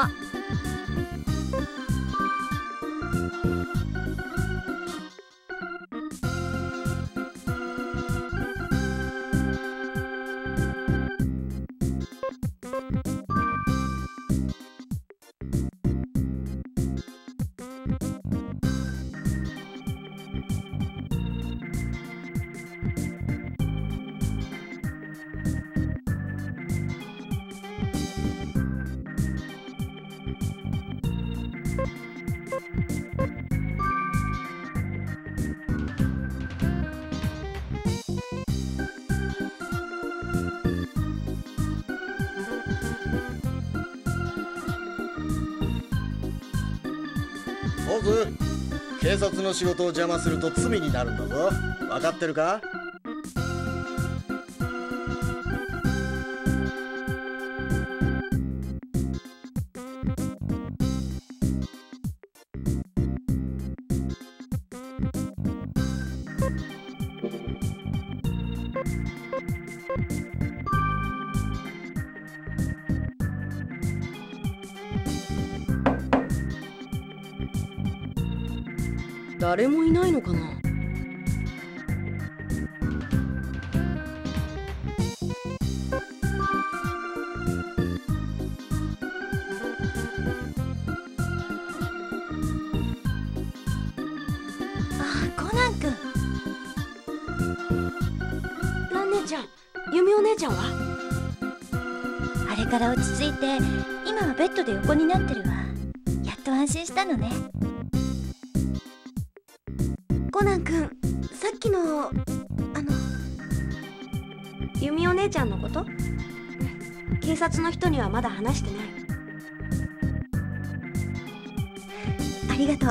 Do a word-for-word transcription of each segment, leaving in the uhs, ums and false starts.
様。オズ、警察の仕事を邪魔すると罪になるんだぞ。分かってるか？誰もいないのかな。ああ、コナン君。ラン姉ちゃん、ユミお姉ちゃんは？あれから落ち着いて、今はベッドで横になってるわ。やっと安心したのね。コナン君、さっきのあのユミお姉ちゃんのこと、警察の人にはまだ話してない。ありがとう。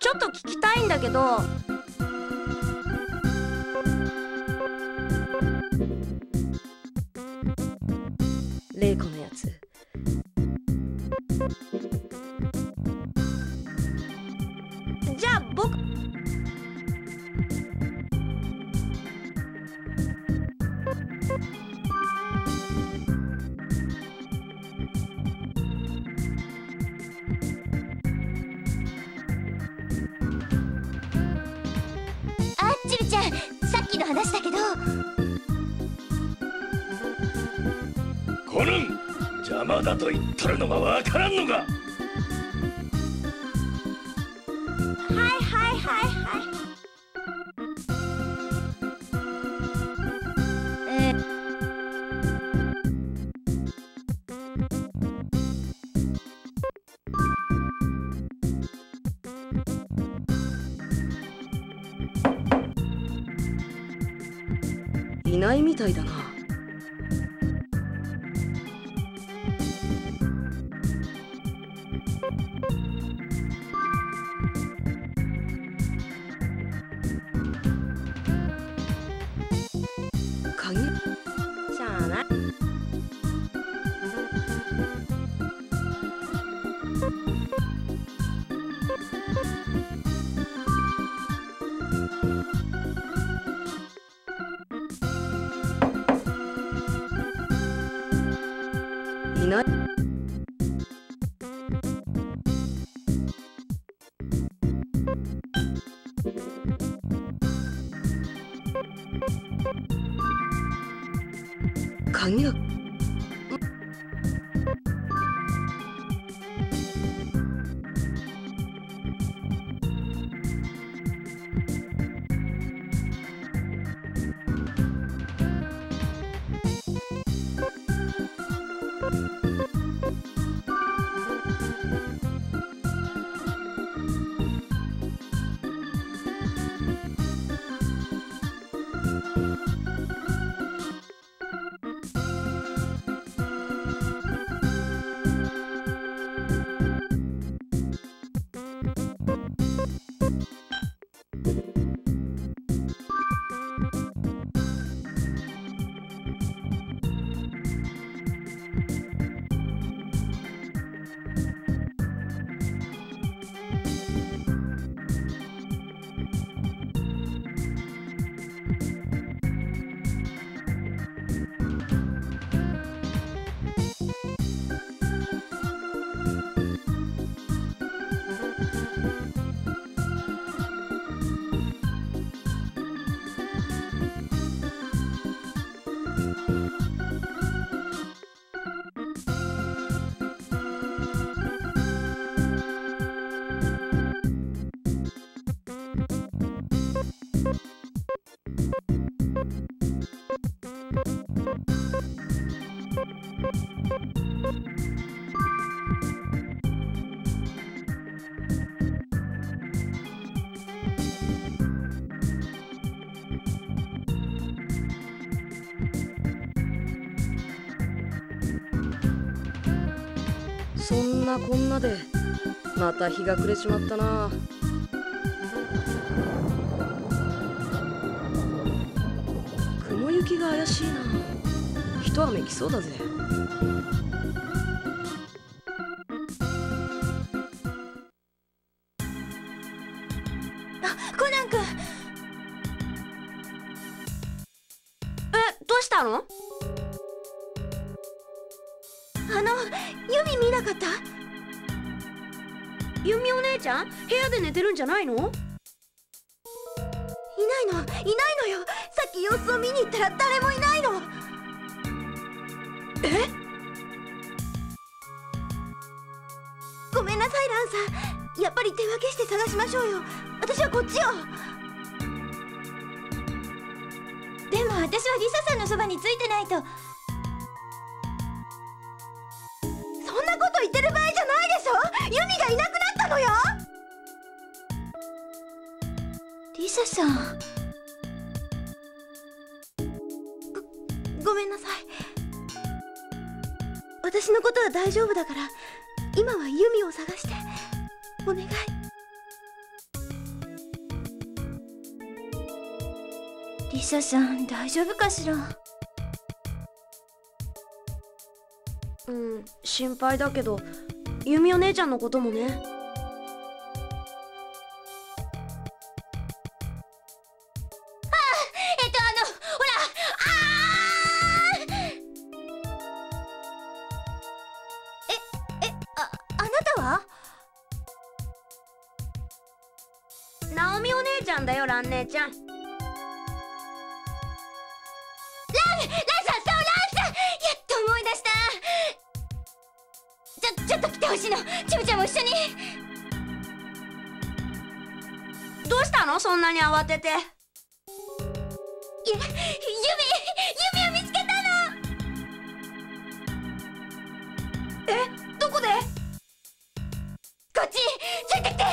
ちょっと聞きたいんだけど、玲子のやつ、じゃあ僕さっきの話だけど。コナン、邪魔だと言っとるのがわからんのか。はいはいはいはい。えーいないみたいだな。鍵？しゃあない。いない。鍵が。そんなこんなでまた日が暮れちまったな。雲行きが怪しいな。一雨来そうだぜ。あ、コナン君。え、どうしたの？あの、ユミ見なかった？ユミお姉ちゃん、部屋で寝てるんじゃないの？いないの、いないのよ。さっき様子を見に行ったら誰もいないの。え？ごめんなさい、ランさん。やっぱり手分けして探しましょうよ。私はこっちよ。でも私はリサさんのそばについてないと。リサさん、ご、ごめんなさい。私のことは大丈夫だから、今はユミを探して、お願い。リサさん、大丈夫かしら？うん、心配だけど、ユミお姉ちゃんのこともね。ナオミお姉ちゃんだよ、ラン姉ちゃん。ラン、ランさん、そう、ランさん、やっと思い出した。ちょ、ちょっと来てほしいの。チムちゃんも一緒に。どうしたの、そんなに慌てて。いや、ユミ、ユミを見つけたの。え、どこで？こっち、ついてきて。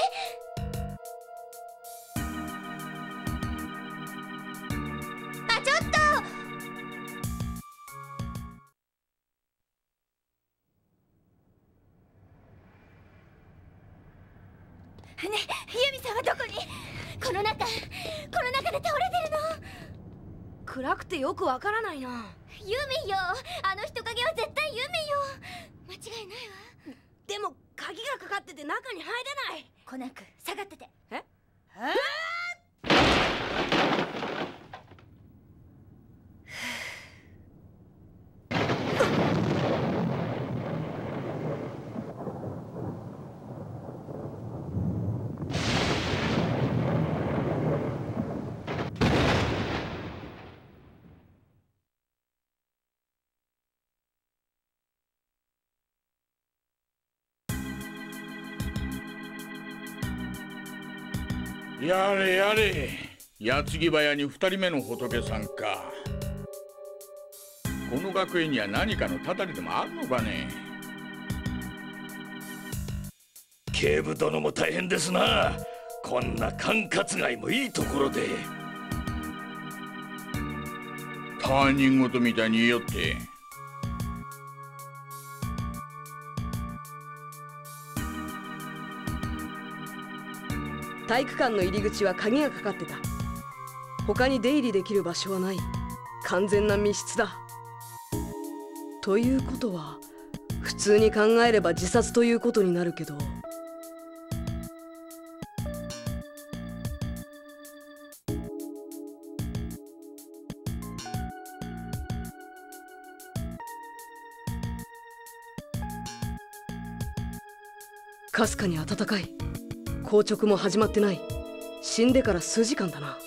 ね、ユミさんはどこに？この中、この中で倒れてるの。暗くてよくわからないな。ユミよ、あの人影は絶対ユミよ。間違いないわ。でも鍵がかかってて中に入れない。コナン君、下がってて。え？えー、やれやれ、矢継ぎ早にふたりめの仏さんか。この学園には何かのたたりでもあるのかね。警部殿も大変ですな。こんな管轄外もいいところで。他人事みたいに言いよって。体育館の入り口は鍵がかかってた。他に出入りできる場所はない。完全な密室だ。ということは普通に考えれば自殺ということになるけど、かすかに暖かい。硬直も始まってない。死んでから数時間だな。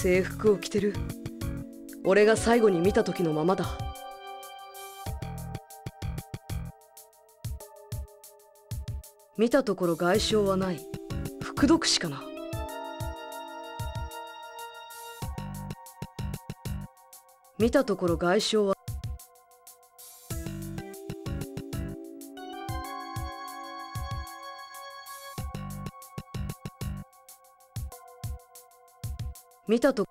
制服を着てる。俺が最後に見た時のままだ。見たところ外傷はない。服毒死かな。見たところ外傷は見たと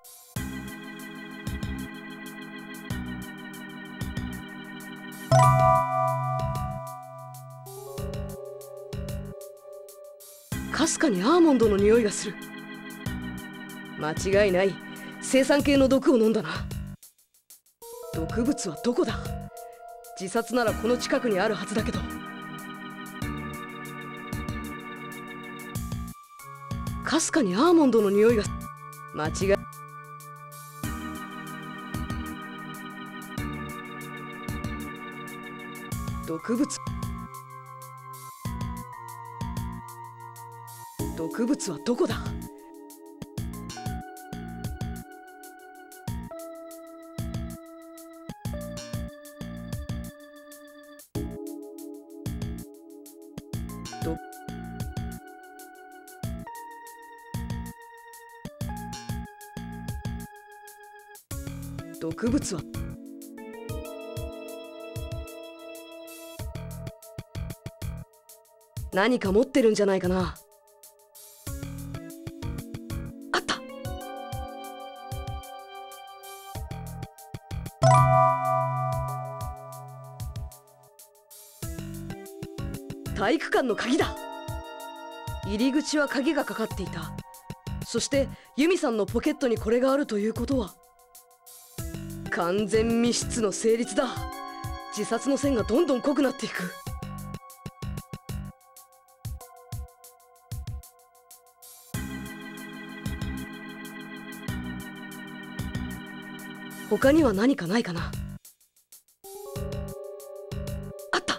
かすかにアーモンドの匂いがする。間違いない、青酸系の毒を飲んだな。毒物はどこだ。自殺ならこの近くにあるはずだけど。かすかにアーモンドの匂いがする。間違い。毒物。毒物はどこだ。毒物は何か持ってるんじゃないかな。あった。体育館の鍵だ。入り口は鍵がかかっていた。そしてユミさんのポケットにこれがあるということは完全密室の成立だ。自殺の線がどんどん濃くなっていく。他には何かないかな。あった。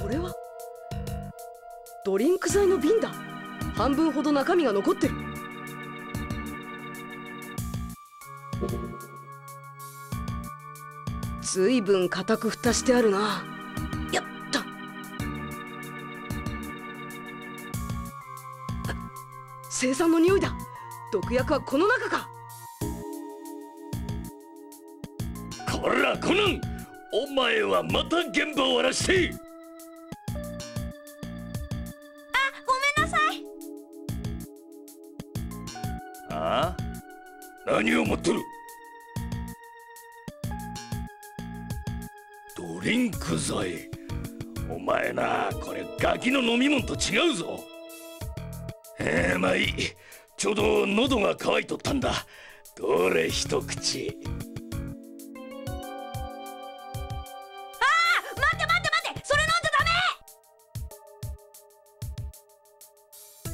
これはドリンク剤の瓶だ。半分ほど中身が残ってる。ずいぶん固く蓋してあるな。やった。青酸の匂いだ。毒薬はこの中か。こらコナン、お前はまた現場を荒らして。何を持ってる。ドリンク剤。お前な、これガキの飲み物と違うぞ。ええー、まあいい。ちょうど喉が渇いとったんだ。どれ一口。ああ、待って待って待って、それ飲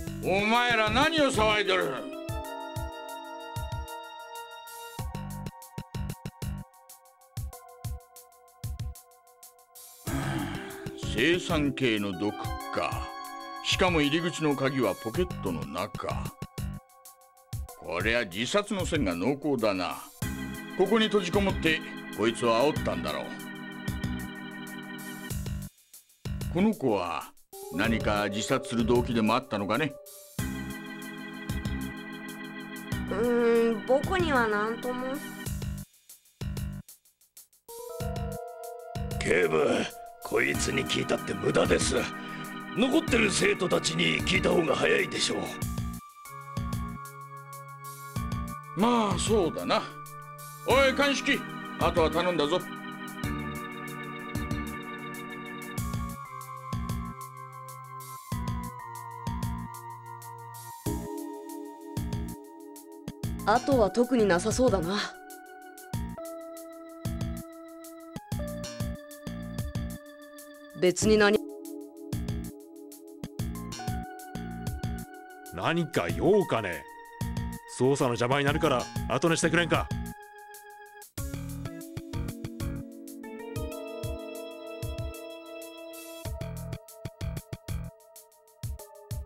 んじゃダメ。お前ら何を騒いでる。青酸系の毒か。しかも入り口の鍵はポケットの中。こりゃ自殺の線が濃厚だな。ここに閉じこもってこいつを煽ったんだろう。この子は何か自殺する動機でもあったのかね。うーん、僕には何とも。警部、こいつに聞いたって無駄です。残ってる生徒たちに聞いた方が早いでしょう。まあそうだな。おい鑑識、あとは頼んだぞ。あとは特になさそうだな。別に何何か用かね。捜査の邪魔になるから後にしてくれんか。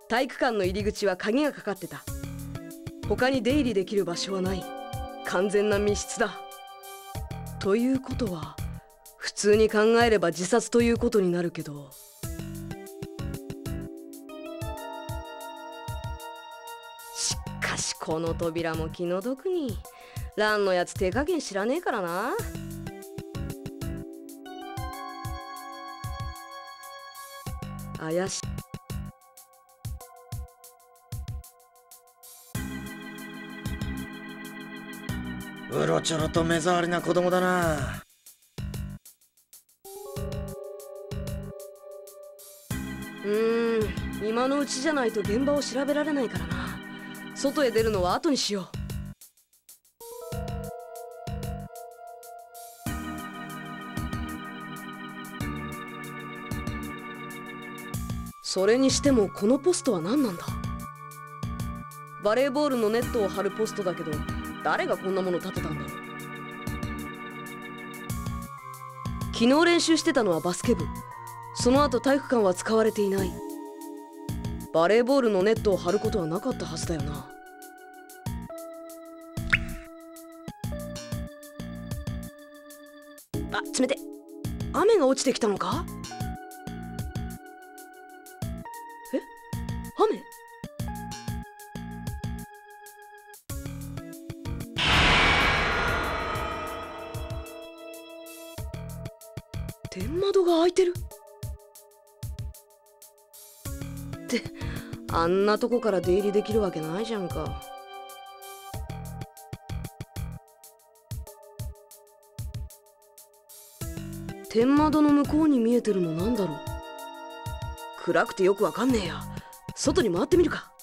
体育館の入り口は鍵がかかってた。他に出入りできる場所はない。完全な密室だ。ということは普通に考えれば自殺ということになるけど、しかしこの扉も気の毒に、ランのやつ手加減知らねえからな。怪しい。うろちょろと目障りな子供だな。うーん、今のうちじゃないと現場を調べられないからな。外へ出るのは後にしよう。それにしてもこのポストは何なんだ。バレーボールのネットを張るポストだけど、誰がこんなもの立てたんだろう。昨日練習してたのはバスケ部。その後体育館は使われていない。バレーボールのネットを張ることはなかったはずだよな。あ、冷て。雨が落ちてきたのか。え、雨。天窓が開いてるって、あんなとこから出入りできるわけないじゃんか。天窓の向こうに見えてるのなんだろう。暗くてよくわかんねえや。外に回ってみるか。